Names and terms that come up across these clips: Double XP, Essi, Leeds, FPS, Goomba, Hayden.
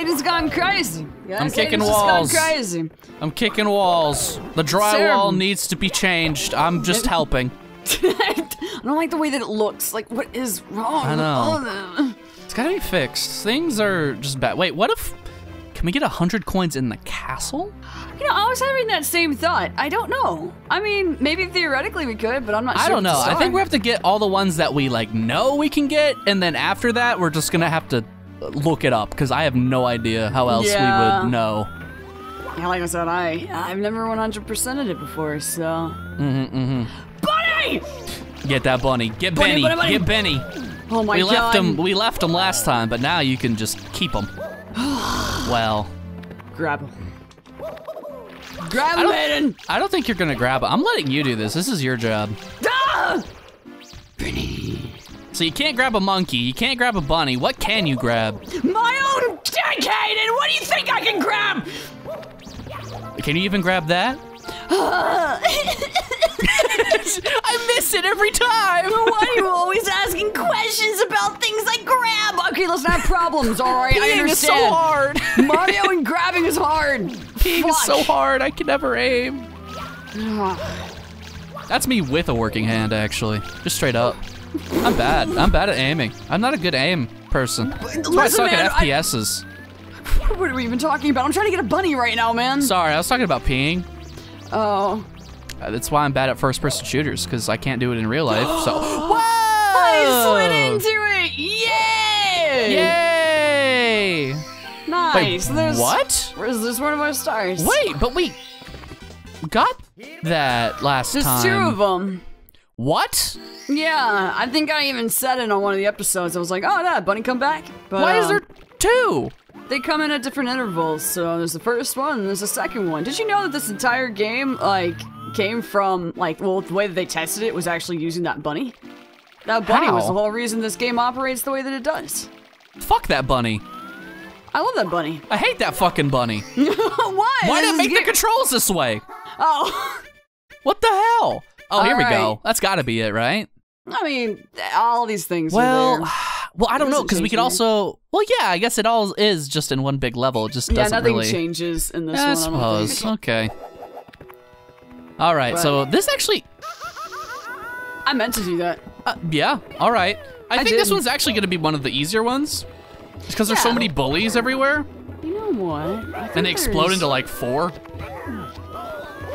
Hayden's gone crazy. Guys, I'm kicking walls. Gone crazy. I'm kicking walls. The drywall needs to be changed. I'm just helping. I don't like the way that it looks. Like, what is wrong with all of them? It's gotta be fixed. Things are just bad. Wait, what if... Can we get 100 coins in the castle? You know, I was having that same thought. I don't know. I mean, maybe theoretically we could, but I'm not sure. I don't know. I think we have to get all the ones that we, like, know we can get, and then after that, we're just gonna have to look it up, because I have no idea how else we would know. Yeah, like I said, I've never 100%ed it before, so... Bunny! Get that bunny. Get Benny. Get Benny. Oh my God. We left him last time, but now you can just keep him. Well. Grab him. Grab him, Hayden! I don't think you're gonna grab him. I'm letting you do this. This is your job. Ah! Benny. So you can't grab a monkey. You can't grab a bunny. What can you grab? My own dick, Hayden! What do you think I can grab? Can you even grab that? I miss it every time. Why are you always asking questions about things I grab? Okay, let's not have problems, all right? I understand. Peeing is so hard. Mario and grabbing is hard. Peeing is so hard, I can never aim. That's me with a working hand, actually. Just straight up. I'm bad. I'm bad at aiming. I'm not a good aim person. That's why I suck at FPSs. What are we even talking about? I'm trying to get a bunny right now, man. Sorry, I was talking about peeing. Oh. That's why I'm bad at first-person shooters, because I can't do it in real life, so... Whoa! I slid into it! Yay! Yay! Nice. Wait, there's... What? There's one of our stars. Wait, but we got that last time. There's two of them. What? Yeah, I think I even said it on one of the episodes. I was like, oh, that bunny come back. But, why is there two? They come in at different intervals, so there's the first one and there's the second one. Did you know that this entire game, like, came from, like, well, the way that they tested it was actually using that bunny? That bunny was the whole reason this game operates the way that it does. Fuck that bunny. I love that bunny. I hate that fucking bunny. Why? Why did it make the controls this way? Oh. What the hell? Oh, here we go. That's gotta be it, right? I mean, all these things are there. Well, I don't know, because we could also... Well, yeah, I guess it all is just in one big level. It just doesn't really... Yeah, nothing changes in this one, I suppose. Okay. All right, so this actually... I meant to do that. Yeah, all right. I think this one's actually going to be one of the easier ones, because there's so many bullies everywhere. You know what? And they explode into, like, 4.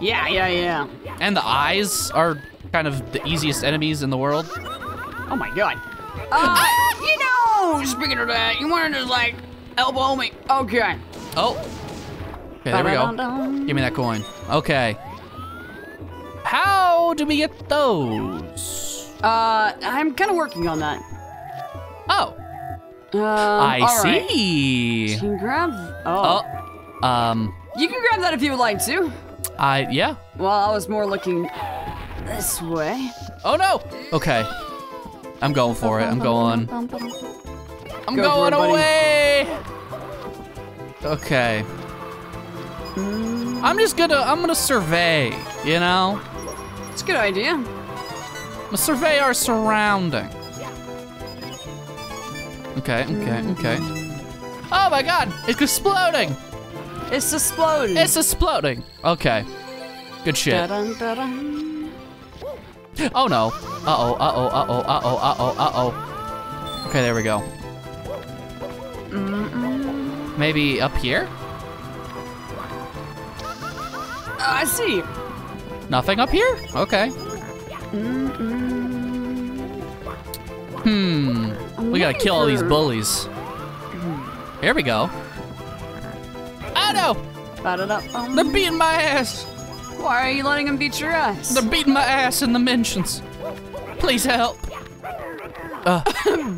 Yeah. And the eyes are kind of the easiest enemies in the world. Oh, my God. You know, speaking of that, you wanted to like elbow me. Okay. Oh. Okay, there we go. Give me that coin. Okay. How do we get those? I'm kind of working on that. Oh. I see. You can grab. You can grab that if you would like to. Yeah. Well, I was more looking this way. Oh no. Okay. I'm going for it. I'm going. I'm going away. Okay. I'm gonna survey, you know? It's a good idea. I'm gonna survey our surrounding. Okay. Oh my God, it's exploding. It's exploding. Okay. Good shit. Oh no. Uh-oh. Okay, there we go. Maybe up here? I see. Nothing up here? Okay. We gotta kill all these bullies. Here we go. Oh no! They're beating my ass! Why are you letting them beat your ass? They're beating my ass in the mentions. Please help.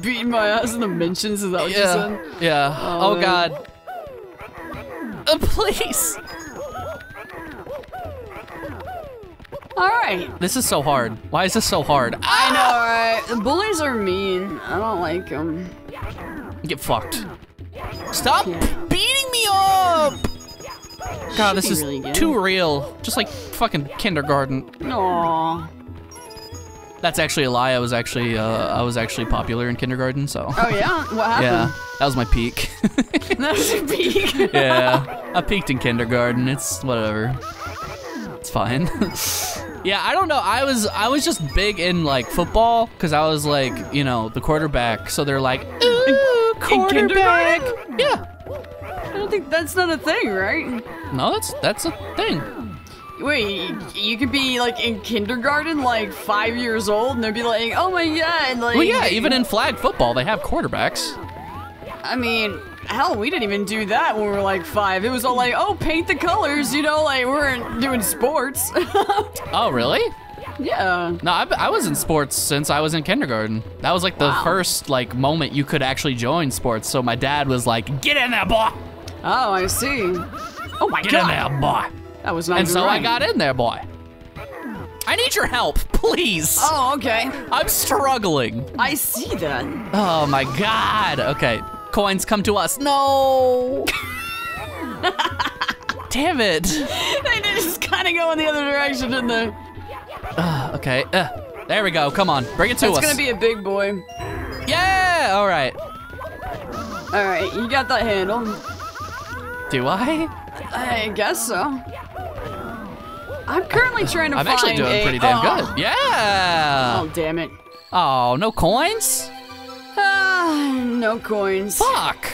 Beating my ass in the mentions? Is that what you said? Yeah. Oh God. Please. All right. This is so hard. Why is this so hard? I know, right? The bullies are mean. I don't like them. Get fucked. Stop beating me up. God, this is really too real. Just like fucking kindergarten. Aww. That's actually a lie. I was actually popular in kindergarten. So. Oh yeah, what happened? Yeah, that was my peak. That was your peak. Yeah, I peaked in kindergarten. It's whatever. It's fine. Yeah, I don't know. I was just big in like football because I was like, you know, the quarterback. So they're like, ooh, quarterback. Yeah. I don't think that's not a thing, right? No, that's a thing. Wait, you could be like in kindergarten, like 5 years old, and they'd be like, "Oh my god!" Like, well, yeah, even in flag football, they have quarterbacks. I mean, hell, we didn't even do that when we were like 5. It was all like, "Oh, paint the colors," you know, like we weren't doing sports. Oh, really? Yeah. No, I was in sports since I was in kindergarten. That was like the first like moment you could actually join sports. So my dad was like, "Get in there, boy!" Oh, I see. Oh my god! Get in there, boy! That was not. And so right. I got in there, boy. I need your help, please. Oh, okay. I'm struggling. I see that. Oh my god. Okay, coins come to us. No. Damn it. They just kind of go in the other direction, didn't they? Okay. There we go. Come on, bring it to us. It's gonna be a big boy. Yeah. All right. All right. You got that handle. Do I? I guess so. I'm currently trying to find actually doing pretty damn good. Yeah. Oh, damn it. Oh, no coins? No coins. Fuck.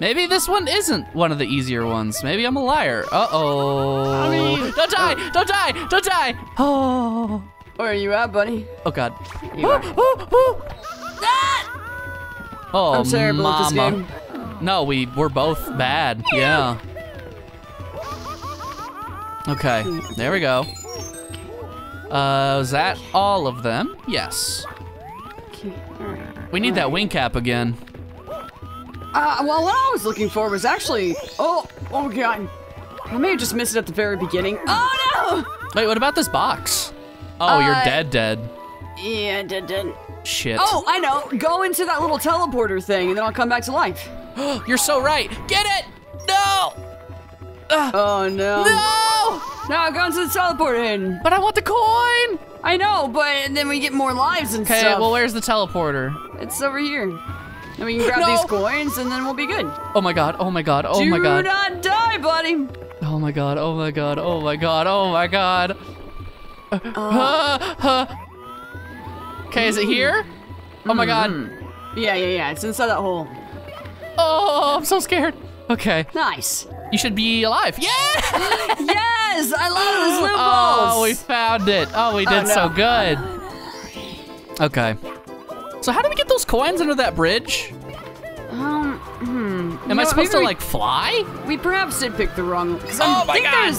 Maybe this one isn't one of the easier ones. Maybe I'm a liar. Uh-oh. I mean, don't die. Don't die. Don't die. Oh. Where are you at, buddy? Oh, God. Ah! Oh, I'm terrible at this game. No, we're both bad. Yeah. Okay, there we go. Was that all of them? Yes. We need that wing cap again. Well, what I was looking for was actually... Oh god. I may have just missed it at the very beginning. Oh, no! Wait, what about this box? Oh, you're dead. Yeah, dead. Shit. Oh, I know. Go into that little teleporter thing, and then I'll come back to life. You're so right. Get it! No! Oh, no. No! Now go into the teleporter, Hayden. But I want the coin! I know, but then we get more lives and stuff. Okay, well, where's the teleporter? It's over here. And we can grab these coins, and then we'll be good. Oh, my God. Oh, my God. Oh, my God. Do not die, buddy. Oh, my God. Oh, my God. Oh, my God. Oh, my God. Okay, is it here? Oh, my God. Yeah. It's inside that hole. Oh, I'm so scared. Okay. Nice. You should be alive. Yeah! Yes! I love this loopholes. Oh, we found it. Oh, we did so good. Okay. So how do we get those coins under that bridge? Am I supposed to, like, fly? We perhaps did pick the wrong... Oh, my God!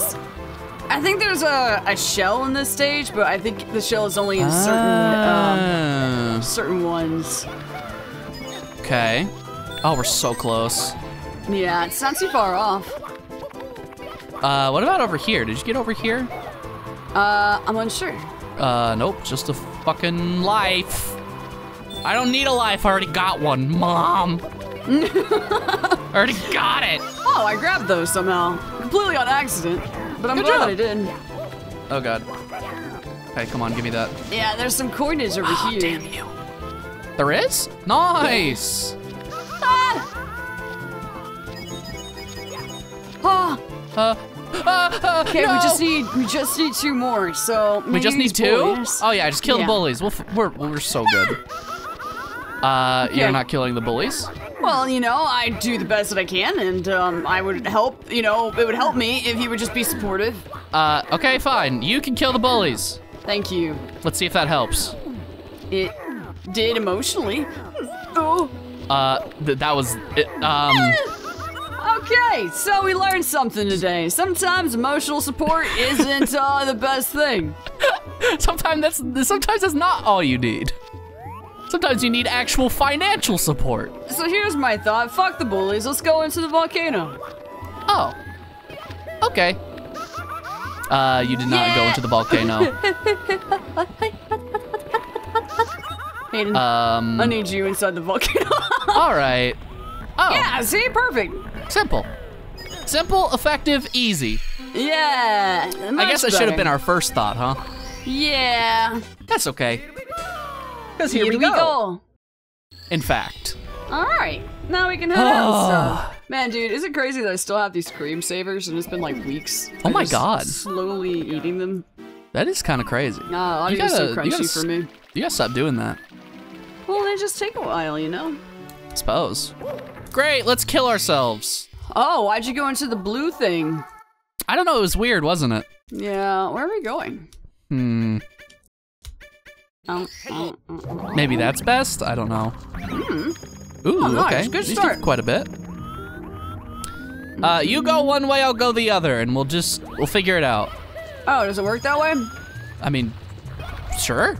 I think there's a shell in this stage, but I think the shell is only in certain ones. Okay. Oh, we're so close. Yeah, it's not too far off. What about over here? Did you get over here? I'm unsure. Nope, just a fucking life. I don't need a life, I already got one, Mom. I already got it. Oh, I grabbed those somehow. Completely on accident, but I'm glad I did. Oh, God. Okay, come on, give me that. Yeah, there's some coinage over here. Damn you. There is? Nice. Okay, no. we just need two more. So we just need two. Oh yeah, just kill the bullies. We're so good. Okay. You're not killing the bullies. Well, you know, I do the best that I can, and I would help. You know, it would help me if you would just be supportive. Okay, fine. You can kill the bullies. Thank you. Let's see if that helps. It did emotionally. Oh. That was it, Okay, so we learned something today. Sometimes emotional support isn't the best thing. Sometimes that's not all you need. Sometimes you need actual financial support. So here's my thought. Fuck the bullies. Let's go into the volcano. Oh. Okay. You did not go into the volcano. Hayden, I need you inside the volcano. All right. Oh. Yeah, see? Perfect. Simple, effective, easy. Yeah. I guess that should have been our first thought, huh? Yeah. That's okay. Because here we go. In fact. All right. Now we can head out. So. Man, dude, is it crazy that I still have these screensavers and it's been like weeks? Oh my god. Slowly eating them. That is kind of crazy. Nah, audio's so crunchy for me. You gotta stop doing that. Well, they just take a while, you know? I suppose. Great, let's kill ourselves. Oh, why'd you go into the blue thing? I don't know, it was weird, wasn't it? Yeah, where are we going? Hmm. Maybe that's best? I don't know. Ooh, oh, nice. Okay. Good start. Do quite a bit. You go one way, I'll go the other, and we'll figure it out. Oh, does it work that way? I mean, sure.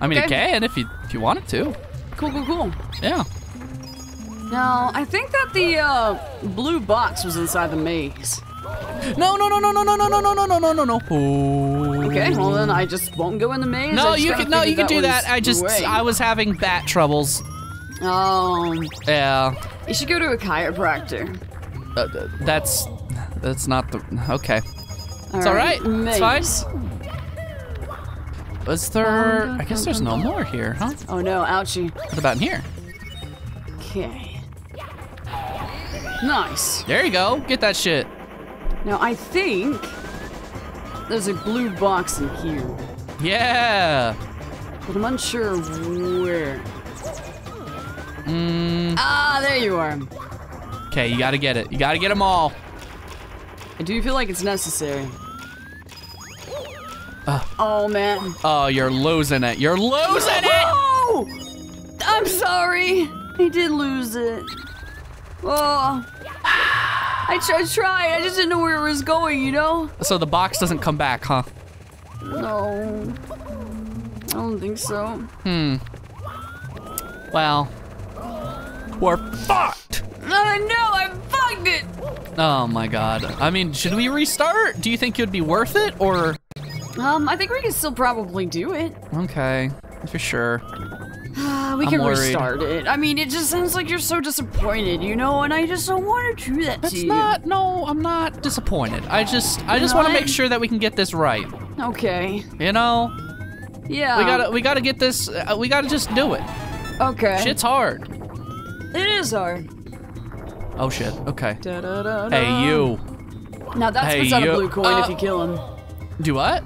I mean, okay. It can if you want it to. Cool, cool, cool. Yeah. No, I think that the blue box was inside the maze. No. Oh. Okay, well then I just won't go in the maze. No, you can do that. I was having bat troubles. Oh. Yeah. You should go to a chiropractor. That's not the okay. It's all right. It's fine. Was there? I guess there's no more here, huh? Oh no, ouchie. What about in here? Okay. Nice. There you go. Get that shit. Now I think there's a blue box in here. Yeah. But I'm unsure where. Ah, there you are. Okay, you gotta get it. You gotta get them all. I do feel like it's necessary. Oh man. Oh, you're losing it. You're losing it! I'm sorry. I did lose it. Oh. I tried. I just didn't know where it was going, you know? So the box doesn't come back, huh? No. I don't think so. Hmm. Well. We're fucked! No, I fucked it! Oh my god. I mean, should we restart? Do you think it would be worth it, or? I think we can still probably do it. Okay, for sure. We can restart it. I mean, it just sounds like you're so disappointed, you know, and I just don't want to do that to you. That's not, no, I'm not disappointed. I just want to make sure that we can get this right. Okay. You know? Yeah. We gotta get this, we gotta just do it. Okay. Shit's hard. It is hard. Oh shit, okay. Da, da, da, da. Hey, you. Now that spits out a blue coin if you kill him. Do what?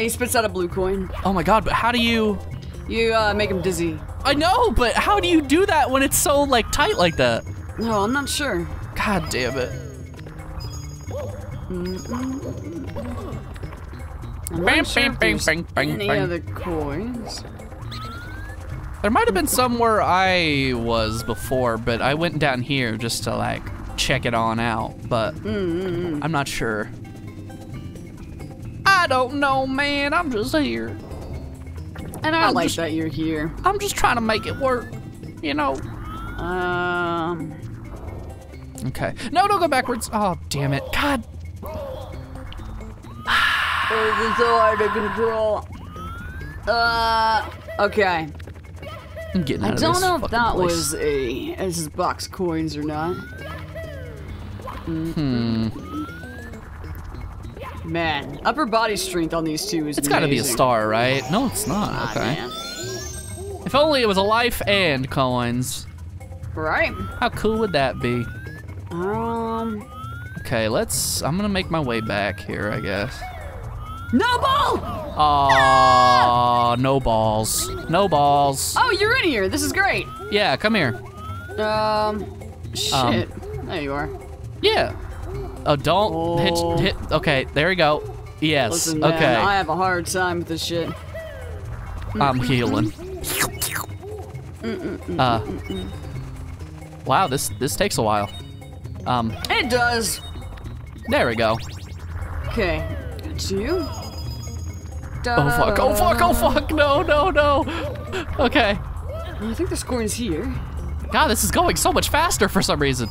He spits out a blue coin. Oh my god, but how do you... You make him dizzy. I know, but how do you do that when it's so like tight like that? No, I'm not sure. God damn it. Bang, bang, bang, bang, bang. Any other coins? There might have been somewhere I was before, but I went down here just to like check it on out, but I'm not sure. I don't know, man. I'm just here. And I like that you're here. I'm just trying to make it work, you know. Okay. No, don't go backwards. Oh, damn it. God. This is so hard to control. Okay. I'm getting out of this fucking place. I don't know if that was a... This is box coins or not. Man, upper body strength on these two is amazing. It's gotta be a star, right? No, it's not. Okay. Man. If only it was a life and coins. Right. How cool would that be? Okay, I'm gonna make my way back here, I guess. No ball! Oh, no balls. No balls. Oh, you're in here. This is great. Yeah, come here. Shit. There you are. Yeah. Oh, don't hit. Okay, there we go. Yes. Listen, man, okay. I have a hard time with this shit. I'm healing. Wow, this takes a while. It does. There we go. Okay. To you. Oh fuck! Oh fuck! Oh fuck! No! No! No! Okay. I think the score is here. God, this is going so much faster for some reason.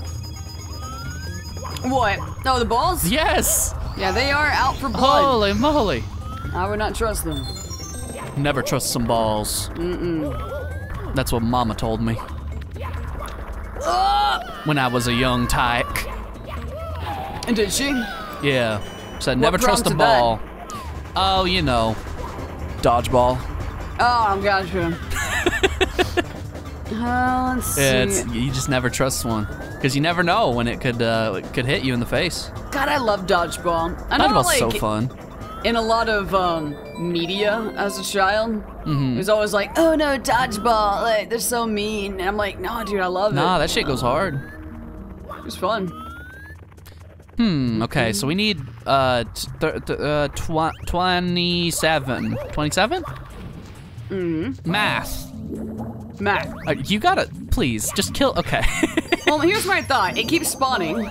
What? No, the balls? Yes! Yeah, they are out for blood. Holy moly. I would not trust them. Never trust some balls. Mm-mm. That's what Mama told me. When I was a young tyke. And did she? Yeah. Said never trust a ball. That? Oh, you know. dodgeball. Oh, gotcha. Let's see. You just never trust one because you never know when it could hit you in the face. God, I love dodgeball. I know, dodgeball's like, so fun. In a lot of media as a child, it was always like, "Oh no, dodgeball! Like they're so mean." And I'm like, "No, dude, I love it." Nah, that shit goes hard. It's fun. Okay, so we need 27. 27? Math. Math. You gotta, please, just kill. Okay. Well, here's my thought. It keeps spawning.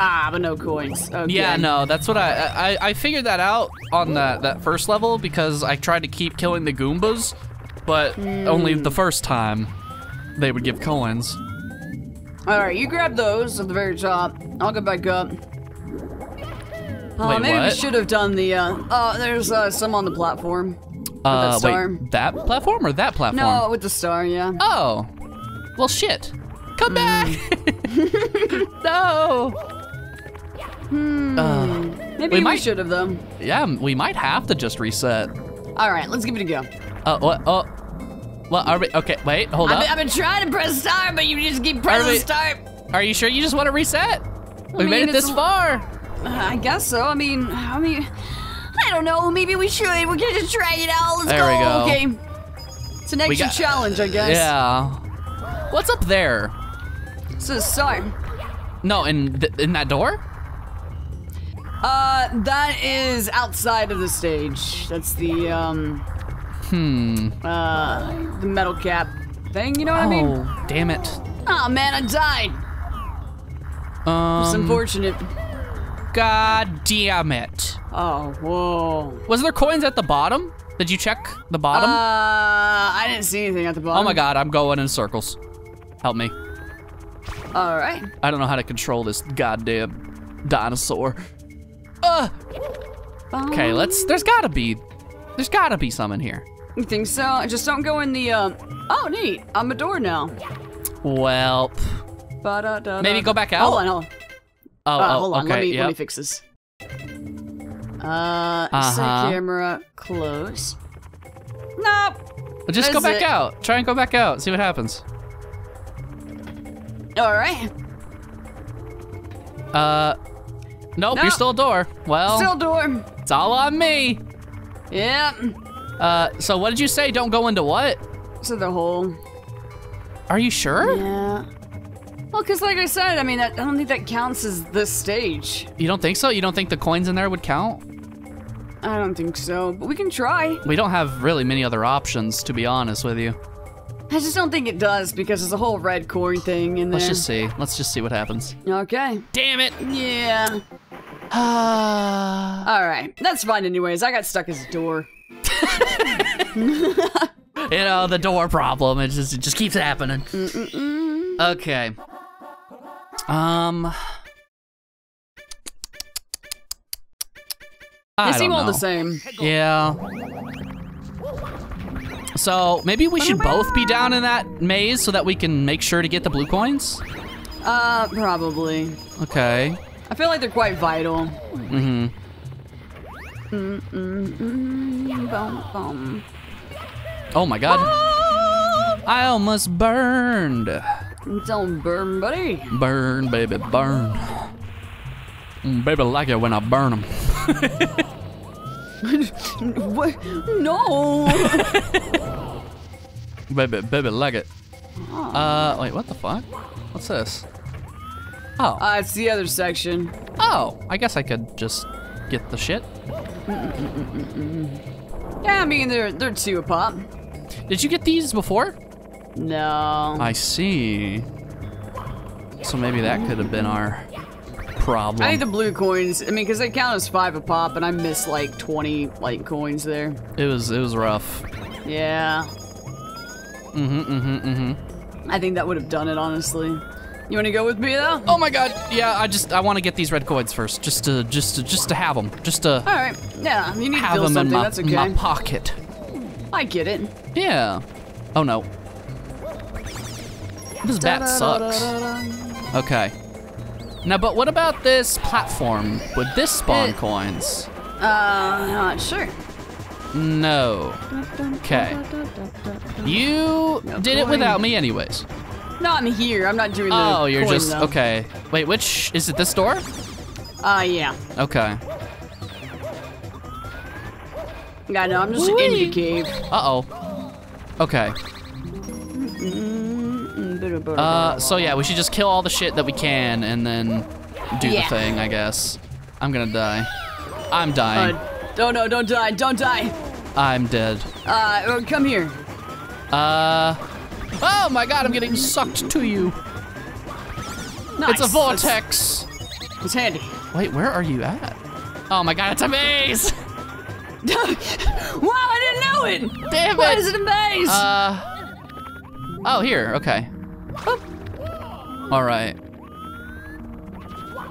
Ah, but no coins. Okay. Yeah, no, that's what I figured that out on that first level because I tried to keep killing the Goombas, but only the first time they would give coins. All right, you grab those at the very top. I'll go back up. Wait, maybe we should have done the. There's some on the platform. That star. Wait, that platform or that platform? No, with the star, yeah. Oh, well, shit. Come back! No. Maybe we should have though. Yeah, we might have to just reset. All right, let's give it a go. What? Oh. Well, are we, okay, wait, hold on. I've been trying to press start, but you just keep pressing start. Are you sure you just want to reset? We made it this far. I guess so. I mean, I don't know. Maybe we should. We can just try it out. Let's go. There we go. Okay. It's an extra challenge, I guess. Yeah. What's up there? It's a star. No, in that door? That is outside of the stage. That's the, the metal cap thing, you know what I mean? Oh, damn it. Oh man, I died. It's unfortunate. God damn it. Oh, whoa. Was there coins at the bottom? Did you check the bottom? I didn't see anything at the bottom. Oh my God, I'm going in circles. Help me. All right. I don't know how to control this goddamn dinosaur. Okay, there's gotta be some in here. You think so? I just don't go in the, oh, neat. I'm a door now. Welp. Maybe go back out? Hold on, hold on. Hold on. Okay, let me fix this. Is the camera close? Nope. Just go back out. Try and go back out. See what happens. All right. Nope, you're still a door. Well. Still a door. It's all on me. Yeah. So what did you say? Don't go into what? So the hole. Are you sure? Yeah. Well, because like I said, I mean, I don't think that counts as this stage. You don't think so? You don't think the coins in there would count? I don't think so, but we can try. We don't have really many other options, to be honest with you. I just don't think it does because there's a whole red coin thing in there. Let's just see. Let's just see what happens. Okay. Damn it. Yeah. All right, that's fine anyways. I got stuck as a door. You know, the door problem, it just keeps happening. Okay. They seem all the same. Yeah. So maybe we should both be down in that maze so that we can make sure to get the blue coins? Probably. Okay. I feel like they're quite vital. Boom, boom. Oh my God. Oh! I almost burned. Don't burn, buddy. Burn, baby, burn. Baby, like it when I burn them. What? No. baby, like it. Wait, what the fuck? What's this? Oh. It's the other section. Oh, I guess I could just get the shit. Yeah, I mean, they're two a pop. Did you get these before? No. I see. So maybe that could have been our problem. I think the blue coins, I mean, because they count as 5 a pop, and I missed like 20 like coins there. It was rough. Yeah. I think that would have done it, honestly. You want to go with me though? Oh my God! Yeah, I want to get these red coins first, just to have them, All right. Yeah, you need to feel something. That's okay. My pocket. I get it. Yeah. Oh no. This bat sucks. Okay. Now, but what about this platform? Would this spawn coins? Not sure. No. Okay. You did it without me anyways. Not in here. I'm not doing the coin, you're just, though. Okay. Wait, which, is it this door? Yeah. Okay. Yeah, no, I'm just in the cave. Uh-oh. Okay. So yeah, we should just kill all the shit that we can and then do the thing, I guess. I'm gonna die. I'm dying. Oh, no, don't die, don't die. I'm dead. Come here. Oh my god, I'm getting sucked to you. Nice. It's a vortex. It's handy. Wait, where are you at? Oh my god, it's a maze! Wow, I didn't know it! Damn it! Why is it a maze? Oh, here, okay. Alright.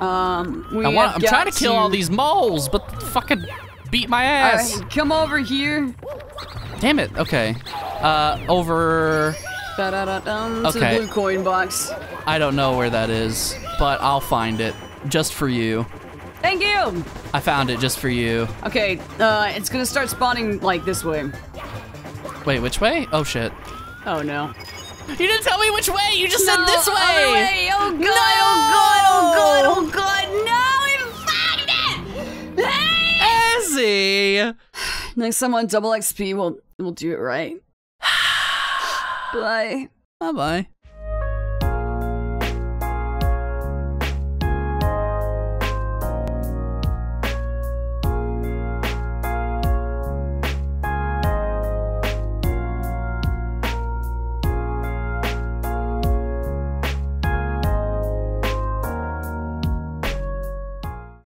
I'm trying to kill all these moles, but fucking beat my ass. Alright, come over here. Damn it, okay. Over... to the blue coin box. I don't know where that is, but I'll find it. Just for you. Thank you! I found it just for you. Okay, it's gonna start spawning, like, this way. Wait, which way? Oh, shit. Oh, no. You didn't tell me which way! You just said this way! Other way. Oh, God, no! Oh, God, oh, God, oh, God! No! We found it! Hey! Essi! Next time on Double XP, we'll do it right. Bye. Bye-bye.